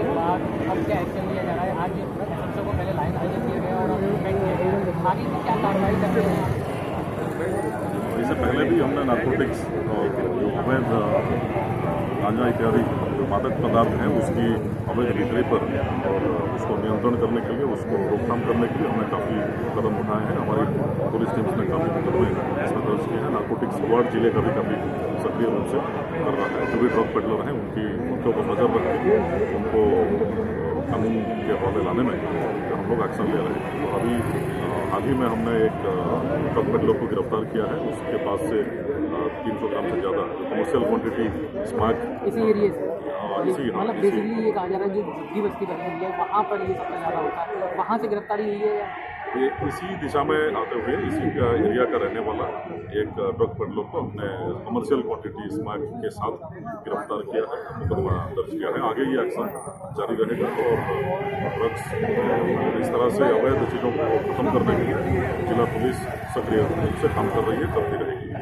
के बाद अब क्या एक्शन लिया जा रहा है? आज बच्चों को पहले लाइन हाजिर किया गया और आगे की क्या कार्रवाई कर रहे हैं? इससे पहले भी हमने नारकोटिक्स और जो अवैध गांजा इत्यादि जो मादक पदार्थ हैं उसकी अवैध बिक्री पर और उसको नियंत्रण करने के लिए, उसको रोकथाम करने के लिए हमने काफ़ी कदम उठाए हैं। हमारी पुलिस टीम्स ने काफ़ी मुकदमे इसमें दर्ज किए हैं। नारकोटिक्स स्क्वाड जिले का भी काफ़ी सक्रिय रूप से कर रहा है। जो भी ड्रग पेडलर हैं उनके ऊपर नजर रखकर उनको कानून के हवाले लाने में हम लोग एक्शन ले रहे हैं। तो अभी में हमने एक ड्रग पेडलर को गिरफ्तार किया है। उसके पास से 300 ग्राम से ज़्यादा कमर्शियल क्वांटिटी स्मैक इसी मतलब बेसिकली ये कहा जा रहा है जो झुग्गी बस्ती बनी हुई है वहाँ पर ये सबसे ज़्यादा होता है, वहाँ से गिरफ्तारी हुई है। ये इसी दिशा में आते हुए इसी का एरिया का रहने वाला एक ड्रग पेडलर को हमने कमर्शियल क्वांटिटी स्मैक के साथ गिरफ्तार किया है, मुकदमा दर्ज किया है। आगे ये एक्शन जारी रहेगा और ड्रग्स इस तरह से अवैध चीज़ों को खत्म करने के लिए जिला पुलिस सक्रिय रूप से काम कर रही है, करती रहेगी।